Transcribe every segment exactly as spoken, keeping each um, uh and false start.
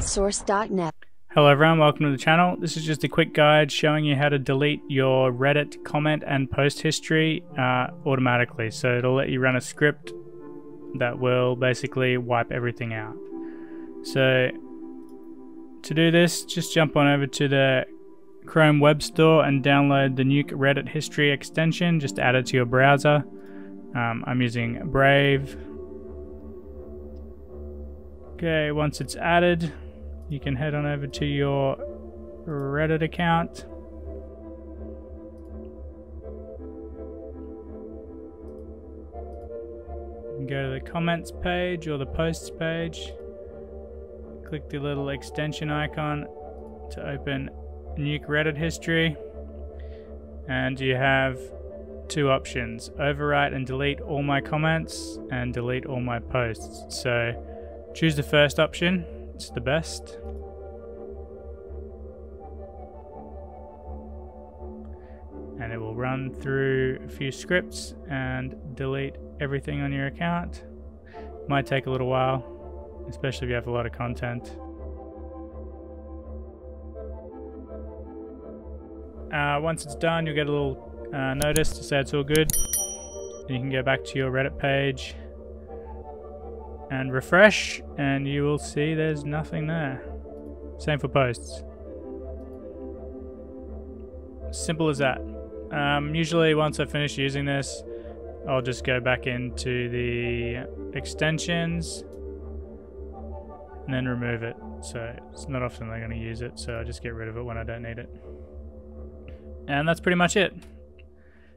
Source dot net. Hello everyone, welcome to the channel. This is just a quick guide showing you how to delete your Reddit comment and post history uh, automatically. So it'll let you run a script that will basically wipe everything out. So to do this, just jump on over to the Chrome web store and download the Nuke Reddit History extension. Just add it to your browser. Um, I'm using Brave. Okay, once it's added, you can head on over to your Reddit account. You can go to the comments page or the posts page. Click the little extension icon to open Nuke Reddit History. And you have two options: overwrite and delete all my comments, and delete all my posts. So choose the first option, it's the best. And it will run through a few scripts and delete everything on your account. Might take a little while, especially if you have a lot of content. Uh, once it's done, you'll get a little uh, notice to say it's all good. You can go back to your Reddit page and refresh, and you will see there's nothing there. Same for posts. Simple as that. Um, usually once I finish using this, I'll just go back into the extensions and then remove it. So it's not often they're going to use it, so I just get rid of it when I don't need it. And that's pretty much it.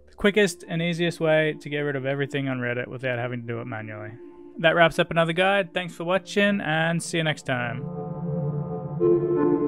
The quickest and easiest way to get rid of everything on Reddit without having to do it manually. That wraps up another guide. Thanks for watching, and see you next time.